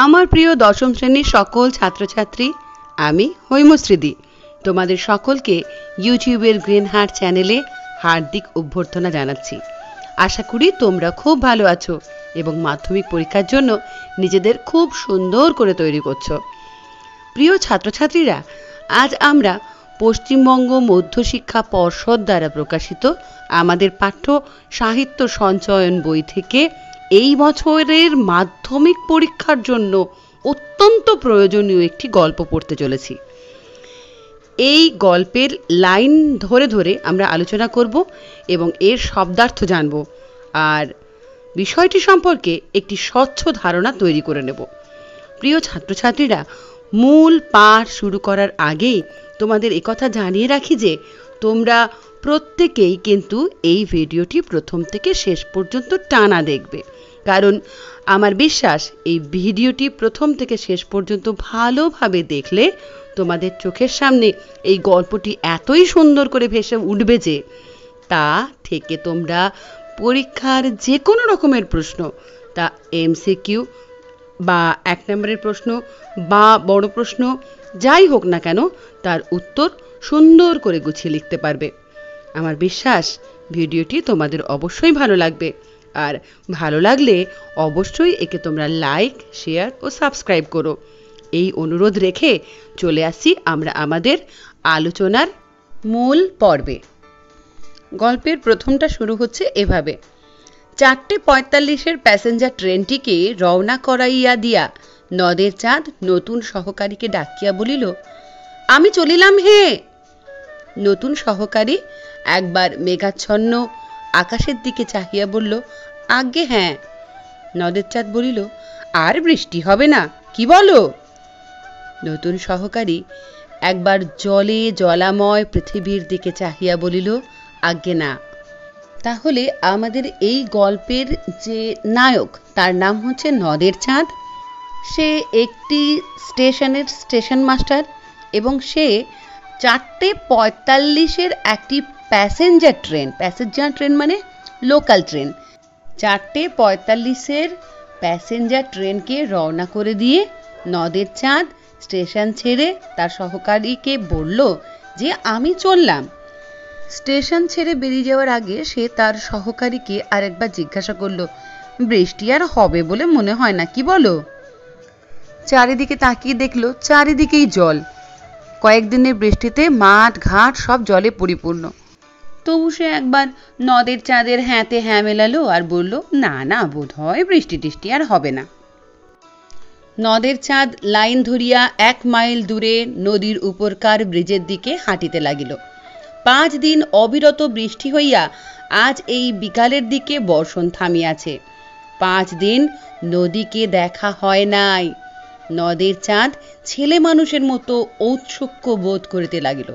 आमार प्रिय दशम श्रेणी सकल छात्र छात्री आमी হৈমশ্রী दी तुम्हारे सकल के यूट्यूबर ग्रीन हार्ट चैनेले हार्दिक अभ्यर्थना जानाच्छि। आशा करी तोमरा खूब भालो आछो एबं माध्यमिक परीक्षार जोन्नो निजेदेर खूब सुंदर करे तैरि करछो। प्रिय छात्र छात्रीरा, आज आमरा पश्चिमबंग मध्य शिक्षा पर्षद द्वारा प्रकाशित आमादेर पाठ्य साहित्य संचयन बोई थेके এই বছরের মাধ্যমিক পরীক্ষার জন্য অত্যন্ত প্রয়োজনীয় একটি গল্প পড়তে চলেছি। এই গল্পের লাইন ধরে ধরে আমরা আলোচনা করব এবং এর শব্দার্থ জানব আর বিষয়টি সম্পর্কে একটি স্বচ্ছ ধারণা তৈরি করে নেব। প্রিয় ছাত্রছাত্রীরা, মূল পাঠ শুরু করার আগেই তোমাদের একথা জানিয়ে রাখি যে তোমরা প্রত্যেকেই কিন্তু এই ভিডিওটি প্রথম থেকে শেষ পর্যন্ত টানা দেখবে, কারণ আমার বিশ্বাস এই ভিডিওটি প্রথম থেকে শেষ পর্যন্ত ভালোভাবে দেখলে তোমাদের চোখের সামনে এই গল্পটি এতই সুন্দর করে ভেসে উঠবে যে তা থেকে তোমরা পরীক্ষার যে কোনো রকমের প্রশ্ন, তা এমসিকিউ বা এক নম্বরের প্রশ্ন বা বড় প্রশ্ন যাই হোক না কেন, তার উত্তর সুন্দর করে গুছিয়ে লিখতে পারবে। আমার বিশ্বাস ভিডিওটি তোমাদের অবশ্যই ভালো লাগবে, আর ভালো লাগলে অবশ্যই একে তোমরা লাইক, শেয়ার ও সাবস্ক্রাইব করো। এই অনুরোধ রেখে চলে আসি আমরা আমাদের আলোচনার মূল পর্বে। গল্পের প্রথমটা শুরু হচ্ছে এভাবে। ৪:৪৫-এর প্যাসেঞ্জার ট্রেনটিকে রওনা করাইয়া দিয়া নদের চাঁদ নতুন সহকারীকে ডাকিয়া বলিল, আমি চলিলাম হে। নতুন সহকারী একবার মেঘাচ্ছন্ন আকাশের দিকে চাহিয়া বলল, আজ্ঞে হ্যাঁ। নদের চাঁদ বলিল, আর বৃষ্টি হবে না, কি বলো? নতুন সহকারী একবার জলে জলাময় পৃথিবীর দিকে চাহিয়া বলিল, আজ্ঞে না। তাহলে আমাদের এই গল্পের যে নায়ক, তার নাম হচ্ছে নদের চাঁদ। সে একটি স্টেশনের স্টেশন মাস্টার এবং সে ৪:৪৫-এর একটি প্যাসেঞ্জার ট্রেন মানে লোকাল ট্রেন, ৪:৪৫-এর প্যাসেঞ্জার ট্রেনকে রওনা করে দিয়ে নদের চাঁদ স্টেশন ছেড়ে তার সহকারীকে বলল যে আমি চললাম। স্টেশন ছেড়ে বেরিয়ে যাওয়ার আগে সে তার সহকারীকে আরেকবার জিজ্ঞাসা করল, বৃষ্টি আর হবে বলে মনে হয় না, কি বলো? চারিদিকে তাকিয়ে দেখল চারিদিকেই জল। কয়েকদিনের বৃষ্টিতে মাঠ ঘাট সব জলে পরিপূর্ণ। তবু সে একবার নদের চাঁদের হ্যাঁতে হ্যাঁ মেলালো আর বলল, না না, বোধ হয় বৃষ্টি টিষ্টি আর হবে না। নদের চাঁদ লাইন ধরিয়া ১ মাইল দূরে নদীর উপরকার ব্রিজের দিকে হাঁটিতে লাগিল। ৫ দিন অবিরত বৃষ্টি হইয়া আজ এই বিকালের দিকে বর্ষণ থামিয়াছে। ৫ দিন নদীকে দেখা হয় নাই। নদের চাঁদ ছেলে মানুষের মতো ঔৎসুক্য বোধ করিতে লাগিল।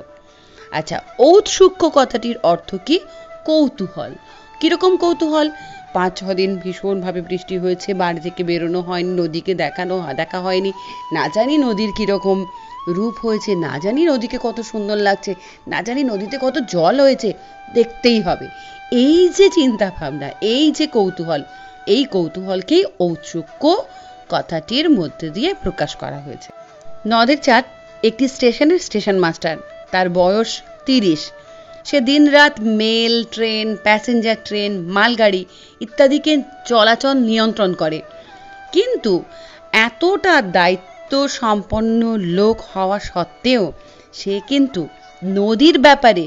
আচ্ছা, ঔৎসুক্য কথাটির অর্থ কি? কৌতূহল। কিরকম কৌতূহল? ৫-৬ দিন ভীষণভাবে বৃষ্টি হয়েছে, বাড়ি থেকে বেরোনো হয়নি, নদীকে দেখা হয়নি, না জানি নদীর কিরকম রূপ হয়েছে, না জানি নদীকে কত সুন্দর লাগছে, না জানি নদীতে কত জল হয়েছে, দেখতেই হবে। এই যে চিন্তা ভাবনা, এই যে কৌতূহল, এই কৌতূহলকেই ঔৎসুক্য কথাটির মধ্যে দিয়ে প্রকাশ করা হয়েছে। নদের চাঁদ একটি স্টেশনের স্টেশন মাস্টার, তার বয়স ৩০। সে দিন রাত মেল ট্রেন, প্যাসেঞ্জার ট্রেন, মালগাড়ি ইত্যাদিকে চলাচল নিয়ন্ত্রণ করে, কিন্তু এতটা দায়িত্ব সম্পন্ন লোক হওয়া সত্ত্বেও সে কিন্তু নদীর ব্যাপারে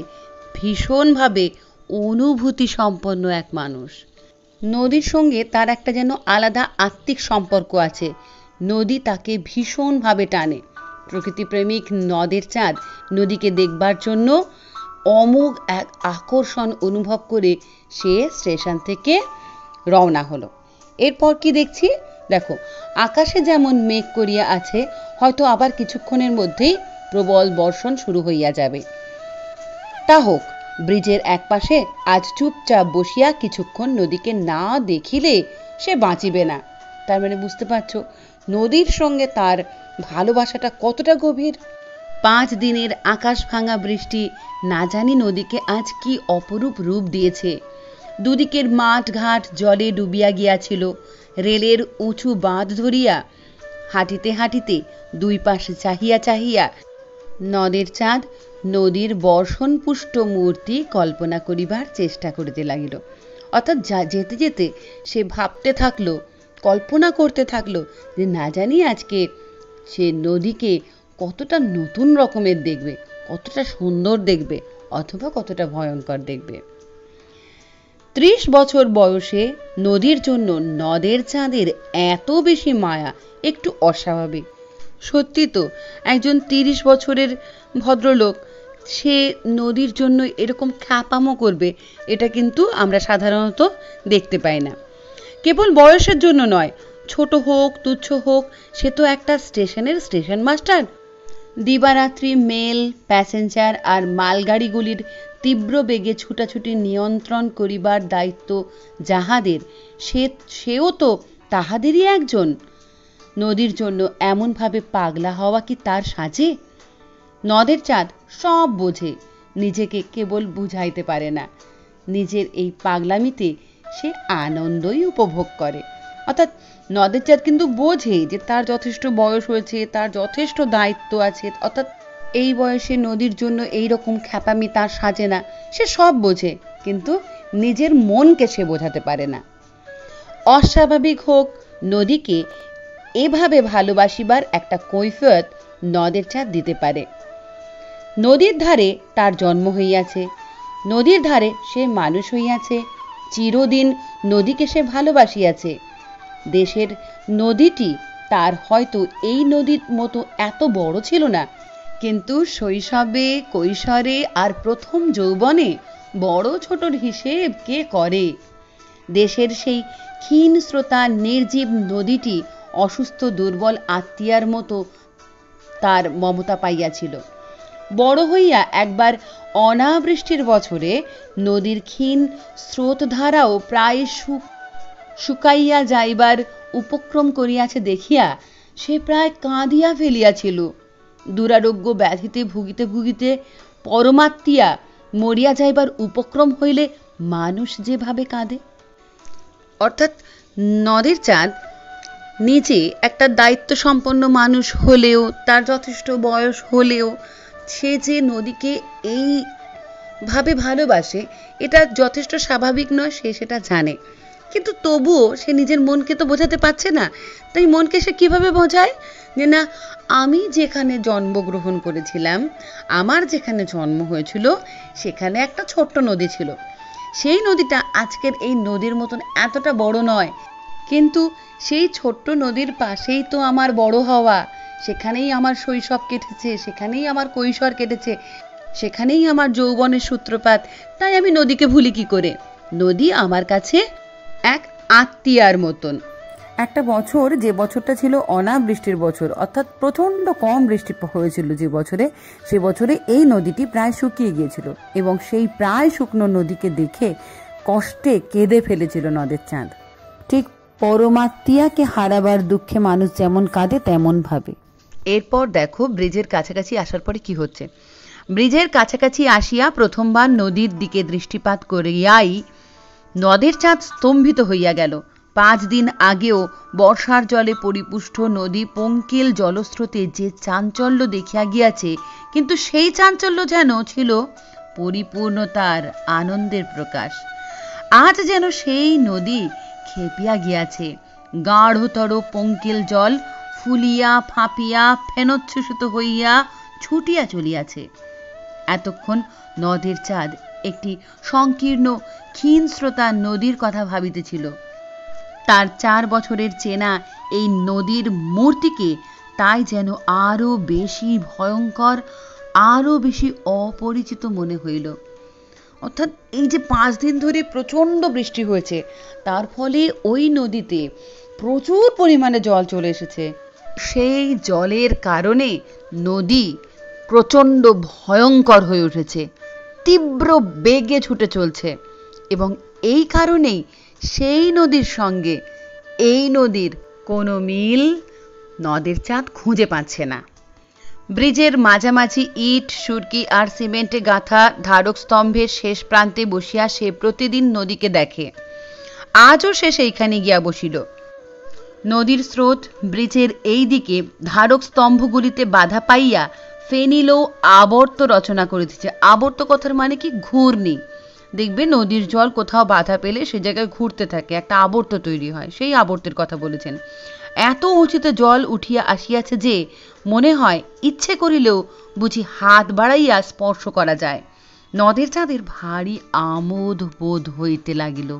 ভীষণভাবে অনুভূতি সম্পন্ন এক মানুষ। নদীর সঙ্গে তার একটা যেন আলাদা আত্মিক সম্পর্ক আছে, নদী তাকে ভীষণভাবে টানে। প্রকৃতিপ্রেমিক নদের চাঁদ নদীকে দেখবার জন্য অমোঘ এক আকর্ষণ অনুভব করে সে স্টেশন থেকে রওনা হলো। এরপর কি দেখছি? দেখো, আকাশে যেমন মেঘ করিয়া আছে, হয়তো আবার কিছুক্ষণের মধ্যেই প্রবল বর্ষণ শুরু হইয়া যাবে। তা হোক, ব্রিজের এক পাশে আজ চুপচাপ বসিয়া কিছুক্ষণ নদীকে না দেখিলে সে বাঁচিবে না। তার মানে বুঝতে পারছ নদীর সঙ্গে তার ভালোবাসাটা কতটা গভীর। ৫ দিনের আকাশ ভাঙা বৃষ্টি না জানি নদীকে আজ কি অপরূপ রূপ দিয়েছে। দুদিকের মাঠ ঘাট জলে ডুবিয়া গিয়াছিল। রেলের উঁচু বাঁধ ধরিয়া হাঁটিতে হাঁটিতে দুই পাশে চাহিয়া চাহিয়া নদের চাঁদ নদীর বর্ষণপুষ্ট মূর্তি কল্পনা করিবার চেষ্টা করিতে লাগিল। অর্থাৎ যেতে যেতে সে ভাবতে থাকলো, কল্পনা করতে থাকলো যে না জানি আজকে সে নদীকে কতটা নতুন রকমের দেখবে, কতটা সুন্দর দেখবে অথবা কতটা ভয়ঙ্কর দেখবে। ৩০ বছর বয়সে নদীর জন্য নদের চাঁদের এত বেশি মায়া একটু অস্বাভাবিক। সত্যি তো, একজন ৩০ বছরের ভদ্রলোক সে নদীর জন্য এরকম খ্যাপামো করবে এটা কিন্তু আমরা সাধারণত দেখতে পাই না। কেবল বয়সের জন্য নয়, ছোট হোক তুচ্ছ হোক, সে তো একটা স্টেশনের স্টেশন মাস্টার। দিবারাত্রি মেল প্যাসেঞ্জার আর মালগাড়িগুলির তীব্র বেগে ছুটাছুটি নিয়ন্ত্রণ করিবার দায়িত্ব যাহাদের, সেও তো তাহাদেরই একজন। নদীর জন্য এমনভাবে পাগলা হওয়া কি তার সাজে? নদের চাঁদ সব বোঝে, নিজেকে কেবল বুঝাইতে পারে না। নিজের এই পাগলামিতে সে আনন্দই উপভোগ করে। অর্থাৎ নদের চাঁদ কিন্তু বোঝে যে তার যথেষ্ট বয়স হয়েছে, তার যথেষ্ট দায়িত্ব আছে, অর্থাৎ এই বয়সে নদীর জন্য এই রকম খ্যাপামি তার সাজে না। সে সব বোঝে কিন্তু নিজের মনকে সে বোঝাতে পারে না। অস্বাভাবিক হোক, নদীকে এভাবে ভালোবাসিবার একটা কৈফিয়ত নদের চাঁদ দিতে পারে। নদীর ধারে তার জন্ম হইয়াছে, নদীর ধারে সে মানুষ হইয়াছে, চিরদিন নদীকে সে ভালোবাসিয়াছে। দেশের নদীটি তার হয়তো এই নদীর মতো এত বড় ছিল না, কিন্তু শৈশবে কৈশোরে আর প্রথম যৌবনে বড় ছোটর হিসেব কে করে? দেশের সেই ক্ষীণ স্রোতা নির্জীব নদীটি অসুস্থ দুর্বল আত্মীয়ার মতো তার মমতা পাইয়াছিল। বড় হইয়া একবার অনাবৃষ্টির বছরে নদীর ক্ষীণ স্রোতধারাও প্রায় শুকাইয়া যাইবার উপক্রম করিয়াছে দেখিয়া সে প্রায় কাঁদিয়া ফেলিয়াছিল। দুরারোগ্য ব্যাধিতে ভুগিতে ভুগিতে পরমাত্মীয়া মরিয়া যাইবার উপক্রম হইলে মানুষ যেভাবে কাঁদে, অর্থাৎ নদের চাঁদ নিজে একটা দায়িত্ব সম্পন্ন মানুষ হলেও, তার যথেষ্ট বয়স হলেও সে যে নদীকে এইভাবে ভালোবাসে এটা যথেষ্ট স্বাভাবিক নয়, সে সেটা জানে। কিন্তু তবুও সে নিজের মনকে তো বোঝাতে পারছে না। তাই মনকে সে কিভাবে বোঝায় যে না, আমি যেখানে জন্মগ্রহণ করেছিলাম, আমার যেখানে জন্ম হয়েছিল সেখানে একটা ছোট্ট নদী ছিল। সেই নদীটা আজকের এই নদীর মতন এতটা বড় নয়, কিন্তু সেই ছোট্ট নদীর পাশেই তো আমার বড় হওয়া, সেখানেই আমার শৈশব কেটেছে, সেখানেই আমার কৈশোর কেটেছে, সেখানেই আমার যৌবনের সূত্রপাত। তাই আমি নদীকে ভুলি কি করে? নদী আমার কাছে এক আত্মীয়ার মতন। একটা বছর, যে বছরটা ছিল অনাবৃষ্টির বছর, অর্থাৎ প্রচণ্ড কম বৃষ্টি হয়েছিল যে বছরে, সে বছরে এই নদীটি প্রায় শুকিয়ে গিয়েছিল এবং সেই প্রায় শুকনো নদীকে দেখে কষ্টে কেঁদে ফেলেছিল নদের চাঁদ। ঠিক পরমাত্মীয়াকে হারাবার দুঃখে মানুষ যেমন কাঁদে তেমন ভাবে। এরপর দেখো ব্রিজের কাছাকাছি আসার পরে কি হচ্ছে। ব্রিজের কাছাকাছি আসিয়া প্রথমবার নদীর দিকে দৃষ্টিপাত করিয়াই নদের চাঁদ স্তম্ভিত হইয়া গেল। 5 দিন আগেও বর্ষার জলে পরিপুষ্ট নদী পঙ্কিল জলস্রোতে যে চাঞ্চল্য দেখিয়া গিয়াছে, কিন্তু সেই চাঞ্চল্য যেন ছিল পরিপূর্ণতার আনন্দের প্রকাশ। আজ যেন সেই নদী খেপিয়া গিয়াছে, গাঢ়তর পঙ্কিল জল ফুলিয়া ফাঁপিয়া ফেনোচ্ছ্বসিত হইয়া ছুটিয়া চলিয়াছে। এতক্ষণ নদের চাঁদ একটি সংকীর্ণ ক্ষীণ স্রোতা নদীর কথা ভাবিতেছিল। তার 4 বছরের চেনা এই নদীর মূর্তিকে তাই যেন আরো বেশি ভয়ঙ্কর, আরো বেশি অপরিচিত মনে হইল। অর্থাৎ এই যে 5 দিন ধরে প্রচণ্ড বৃষ্টি হয়েছে, তার ফলে ওই নদীতে প্রচুর পরিমাণে জল চলে এসেছে। সেই জলের কারণে নদী প্রচণ্ড ভয়ঙ্কর হয়ে উঠেছে, তীব্র বেগে ছুটে চলছে এবং এই কারণেই সেই নদীর সঙ্গে এই নদীর কোনো মিল নদের চাঁদ খুঁজে পাচ্ছে না। ব্রিজের মাঝামাঝি ইট সুরকি আর সিমেন্টে গাঁথা ধারক স্তম্ভের শেষ প্রান্তে বসিয়া সে প্রতিদিন নদীকে দেখে। আজও সে সেইখানে গিয়া বসিল। नदीर स्रोत ब्रिजेर एई दिके धारक स्तम्भगुलिते बाधा पाइया फेनिलो आवर्त रचना करेছে। आवर्त कथार माने कि घूर्णी। देखबे नदीर जल कोथाओ बाधा पेले सेई जायगाय घुरते थाके, एकटा आवर्त तैरी हय, सेई आवर्तेर कथा बोलेছেন। एत उंचुते जल उठिया आसियाছে जे मने हय इच्छे करिलेও बुझी हाथ बाड़ाइया स्पर्श करा जाय। नदीर चाँदेर भारी आमोद बोध हईते लागिल।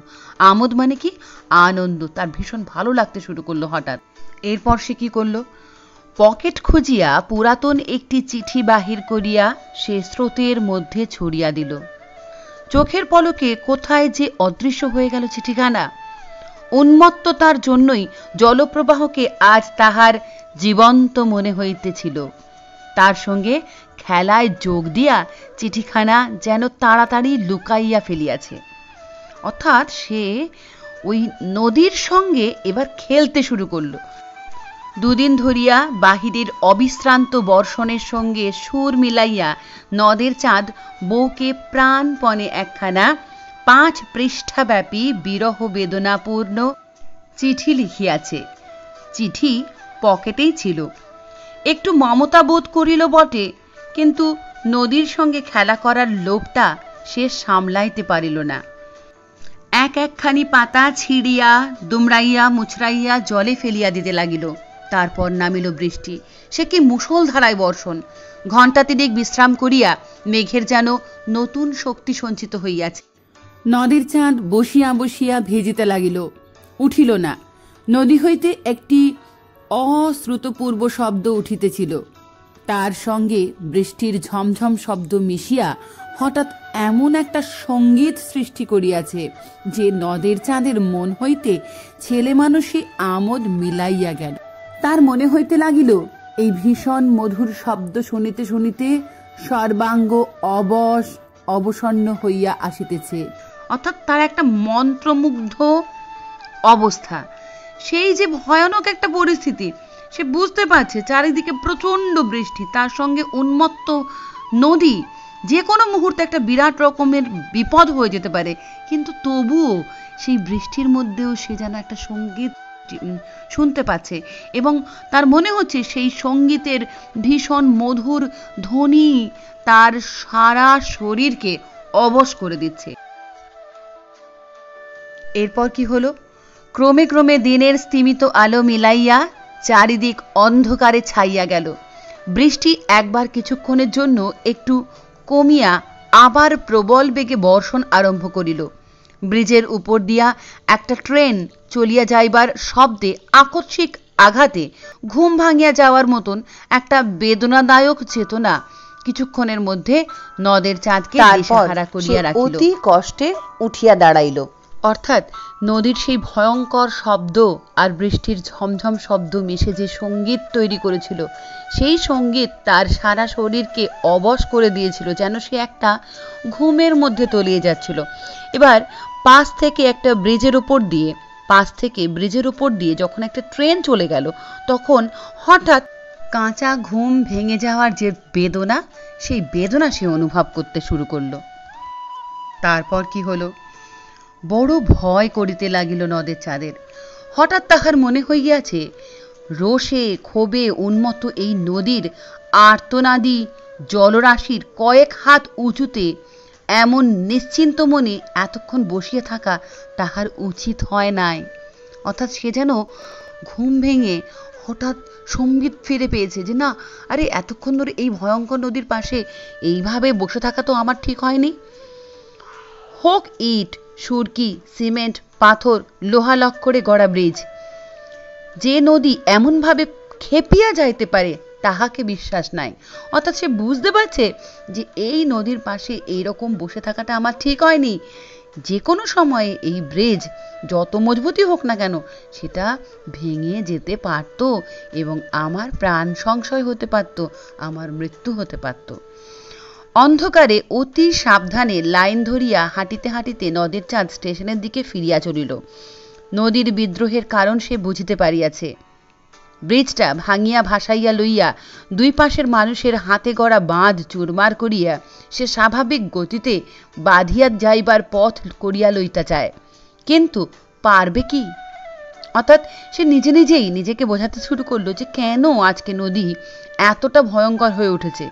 आमोद माने कि आनंद, तार भीषण भालो लागते शुरू करलो। हठात एरपर से कि करलो, पकेट खुजिया पुरातन एकटी चिठी बाहिर करिया से स्रोतेर मध्य छड़िया दिल। चोखेर पलके कोथाय जे अदृश्य हये गेल चिठिखाना। उन्मत्ततार जन्यई जलप्रवाहके आज ताहार जीवंत मने हईतेछिल। तार संगे खेलाय जोग दिया चिठीखाना जेन ताड़ाताड़ी लुकाइया फेलियाछे। अर्थात से ओई नदीर संगे एबार खेलते शुरू करलो। दुदिन धरिया बाहिरेर अविश्रांत बर्षणेर संगे सुर मिलाइया नदीर चाँद बउके प्राणपणे एकखाना 5 पृष्ठाव्यापी बिरह बेदनापूर्ण चिठी लिखियाछे। चिठी पकेटेई छिल। एकटू ममता बोध करिल बटे, किन्तु नदीर संगे खेला करार लोभटा से सामलाइते पारिल ना। एक एकखानी पाता छिड़िया दुमड़ाइया मुछड़ाइया जले फेलिया दिते लागिल। तारपर नामिल बृष्टि, से कि मुसलधाराय बर्षण। घंटातिनेक विश्राम करिया मेघेर जेन नतून शक्ति संचित हइयाछे। नदीर चाँद बसिया बसिया भेजिते लागिल, उठिल ना। नदी हईते एकटी अश्रुतपूर्व शब्द उठितेছিল। তার সঙ্গে বৃষ্টির ঝমঝম শব্দ মিশিয়া হঠাৎ এমন একটা সঙ্গীত সৃষ্টি করিয়াছে যে নদের চাঁদের মন হইতে ছেলে মানুষই আমোদ মিলাইয়া গেল। তার মনে হইতে লাগিল এই ভীষণ মধুর শব্দ শুনিতে শুনিতে সর্বাঙ্গ অবশ অবসন্ন হইয়া আসিতেছে। অর্থাৎ তার একটা মন্ত্রমুগ্ধ অবস্থা, সেই যে ভয়ানক একটা পরিস্থিতি। সে বুঝতে পারছে চারিদিকে প্রচন্ড বৃষ্টি, তার সঙ্গে উন্মত্ত নদী, যে কোনো মুহূর্তে একটা বিরাট রকমের বিপদ হয়ে যেতে পারে। কিন্তু তবুও সেই বৃষ্টির মধ্যেও সে যেন একটা সঙ্গীত শুনতে পাচ্ছে এবং তার মনে হচ্ছে সেই সঙ্গীতের ভীষণ মধুর ধ্বনি তার সারা শরীরকে অবশ করে দিচ্ছে। এরপর কি হলো? ক্রমে ক্রমে দিনের স্তিমিত আলো মিলাইয়া চারিদিক অন্ধকারে ছাইয়া গেল। বৃষ্টি একবার কিছুক্ষণের জন্য একটু কমিয়া আবার প্রবল বেগে বর্ষণ আরম্ভ করিল। ব্রিজের উপর দিয়া একটা ট্রেন চলিয়া যাইবার শব্দে আকস্মিক আঘাতে ঘুম ভাঙিয়া যাওয়ার মতন একটা বেদনাদায়ক চেতনা কিছুক্ষণের মধ্যে নদের চাঁদকে দিশেহারা করিয়া রাখিল। অতি কষ্টে উঠিয়া দাঁড়াইল। অর্থাৎ নদীর সেই ভয়ঙ্কর শব্দ আর বৃষ্টির ঝমঝম শব্দ মিশে যে সঙ্গীত তৈরি করেছিল, সেই সঙ্গীত তার সারা শরীরকে অবশ করে দিয়েছিল, যেন সে একটা ঘুমের মধ্যে তলিয়ে যাচ্ছিল। এবার পাশ থেকে ব্রিজের উপর দিয়ে যখন একটা ট্রেন চলে গেল, তখন হঠাৎ কাঁচা ঘুম ভেঙে যাওয়ার যে বেদনা, সেই বেদনা সে অনুভব করতে শুরু করলো। তারপর কি হলো? বড় ভয় করিতে লাগিল নদের চাঁদের। হঠাৎ তাহার মনে হইয়াছে রোষে ক্ষোভে উন্মত্ত এই নদীর আর্তনাদি জলরাশির কয়েক হাত উঁচুতে এমন নিশ্চিন্ত মনে এতক্ষণ বসিয়া থাকা তাহার উচিত হয় নাই। অর্থাৎ সে যেন ঘুম ভেঙে হঠাৎ সম্বিত ফিরে পেয়েছে যে, না, আরে এতক্ষণ ধরে এই ভয়ঙ্কর নদীর পাশে এইভাবে বসে থাকা তো আমার ঠিক হয়নি। হোক ইট সুরকি সিমেন্ট পাথর লোহা লক্করে গড়া ব্রিজ, যে নদী এমনভাবে খেপিয়া যাইতে পারে তাহাকে বিশ্বাস নাই। অর্থাৎ সে বুঝতে পারছে যে এই নদীর পাশে এইরকম বসে থাকাটা আমার ঠিক হয়নি। যে কোনো সময়ে এই ব্রিজ যত মজবুতই হোক না কেন সেটা ভেঙে যেতে পারত এবং আমার প্রাণ সংশয় হতে পারত, আমার মৃত্যু হতে পারত। অন্ধকারে অতি সাবধানে লাইন ধরিয়া হাঁটিতে হাঁটিতে নদীর চাঁদ স্টেশনের দিকে ফিরিয়া চলিল। নদীর বিদ্রোহের কারণ সে বুঝিতে পারিয়াছে। ব্রিজটা ভাঙিয়া ভাসাইয়া লইয়া দুই পাশের মানুষের হাতে গড়া বাঁধ চুরমার করিয়া সে স্বাভাবিক গতিতে বাঁধিয়া যাইবার পথ করিয়া লইতে চায়, কিন্তু পারবে কি? अर्थात से निजे निजेई निजेके बोझाते शुरू करलो जे केनो आज के नदी एतटा भयंकर हये उठेछे।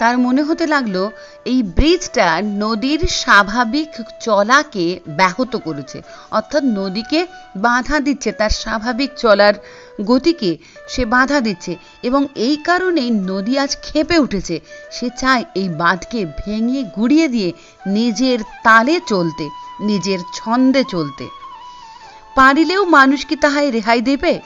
तार मने होते लागलो एई ब्रिजटा नदीर स्वाभाविक चलाके ब्याहत करेछे, अर्थात नदीके बाधा दिच्छे, तार स्वाभाविक चलार गतिके से बाधा दिच्छे एबं एई कारणेई नदी आज खेपे उठेछे। से चाय एई बाँधके भेंगे गुड़िये दिये निजेर ताले चलते, निजेर छंदे चलते। पारिलेও मानुष की ताहाय रेहाई देबे?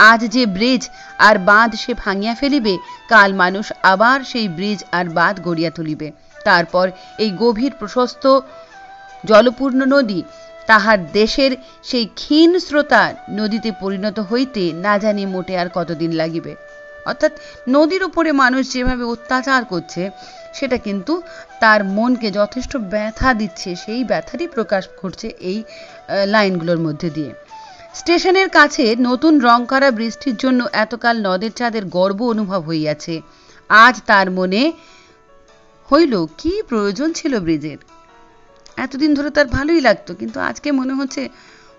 आज जे ब्रिज और बाँध से भांगिया फेलिबे, काल मानुष आबार सेई ब्रिज और बाँध गड़िया तुलिबे। तारपर एई गभीर प्रशस्त जलपूर्ण नदी ताहार देशेर सेई क्षीण स्रोता नदीते परिणत हईते ना जानि मोटे और कतदिन लागिबे। अर्थात नदीर उपरे मानुष जेभावे अत्याचार करछे सेटा किन्तु तार मनके यथेष्ट व्यथा दिच्छे, सेई व्यथाटी प्रकाश घटछे एई लाइनगुलोर मध्य दिये। स्टेशनेर काछे नतून रंग करा ब्रिजटिर जोन्नो एतकाल नदेर चाँदेर गर्व अनुभव हइयाछे। आज तार मने हइल कि प्रयोजन छिलो ब्रिजेर, एतदिन धरे तार भालोई लागतो किन्तु आजके मने हच्छे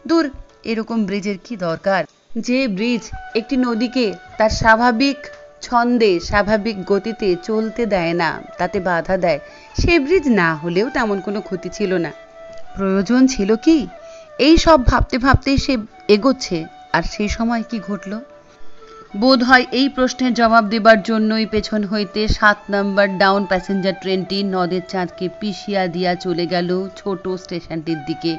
दूर एरकम ब्रिजेर कि दरकार। जे ब्रिज एकटी नदीके तार स्वाभाविक छंदे स्वाभाविक गतिते चलते देय ना, ताते बाधा देय, सेई ब्रिज ना हलेও तेमन कोनो क्षति छिलो ना। प्रयोजन छिलो कि? एई सब भावते भावते से एगोच्छे और सेई समय कि घटल? बोध हय एई प्रश्नेर जवाब देवार जोन्नोई पेछन हईते 7 नम्बर डाउन पैसेंजार ट्रेनटी नदेर चाँदके पिछिया दिया चले गेल छोट स्टेशनटिर दिके।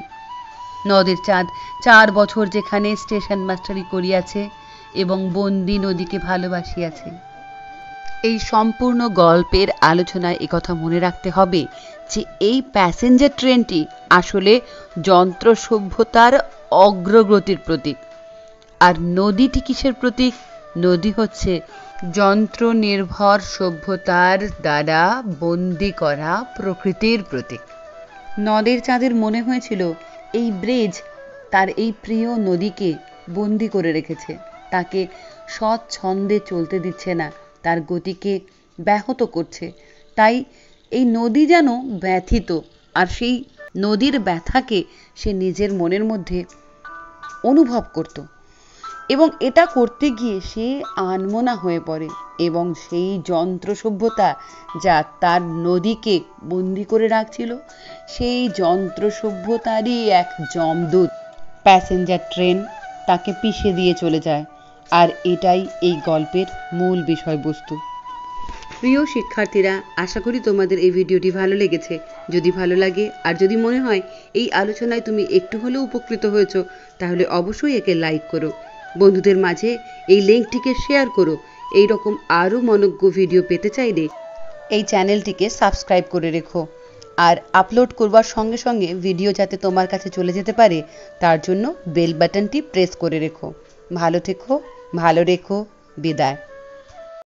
नदेर चाँद 4 बछर जेखाने स्टेशन मास्टारी करियाछे एबं बंदी नदीके भालोबासियाछे। এই সম্পূর্ণ গল্পের আলোচনায় একথা মনে রাখতে হবে যে এই প্যাসেঞ্জার ট্রেনটি আসলে যন্ত্র সভ্যতার অগ্রগতির প্রতীক। আর নদীটি কিসের প্রতীক? নদী হচ্ছে যন্ত্র নির্ভর সভ্যতার দ্বারা বন্দী করা প্রকৃতির প্রতীক। নদীর চাঁদের মনে হয়েছিল এই ব্রিজ তার এই প্রিয় নদীকে বন্দী করে রেখেছে, তাকে সৎ ছন্দে চলতে দিচ্ছে না, তার গতিকে ব্যাহত করছে। তাই এই নদী যেন ব্যথিত আর সেই নদীর ব্যথাকে সে নিজের মনের মধ্যে অনুভব করত এবং এটা করতে গিয়ে সে আনমনা হয়ে পড়ে এবং সেই যন্ত্র সভ্যতা যা তার নদীকে বন্দী করে রাখছিল সেই যন্ত্র সভ্যতারই এক জমদূত প্যাসেঞ্জার ট্রেন তাকে পিষে দিয়ে চলে যায়। আর এটাই এই গল্পের মূল বিষয়বস্তু। প্রিয় শিক্ষার্থীরা, আশা করি তোমাদের এই ভিডিওটি ভালো লেগেছে। যদি ভালো লাগে আর যদি মনে হয় এই আলোচনায় তুমি একটু হলেও উপকৃত হয়েছো তাহলে অবশ্যই একে লাইক করো, বন্ধুদের মাঝে এই লিংকটিকে শেয়ার করো। এই রকম আরও মনোজ্ঞ ভিডিও পেতে চাইলে এই চ্যানেলটিকে সাবস্ক্রাইব করে রেখো। আর আপলোড করবার সঙ্গে সঙ্গে ভিডিও যাতে তোমার কাছে চলে যেতে পারে তার জন্য বেল বাটনটি প্রেস করে রেখো। ভালো থেকো, ভালো রেখো, বিদায়।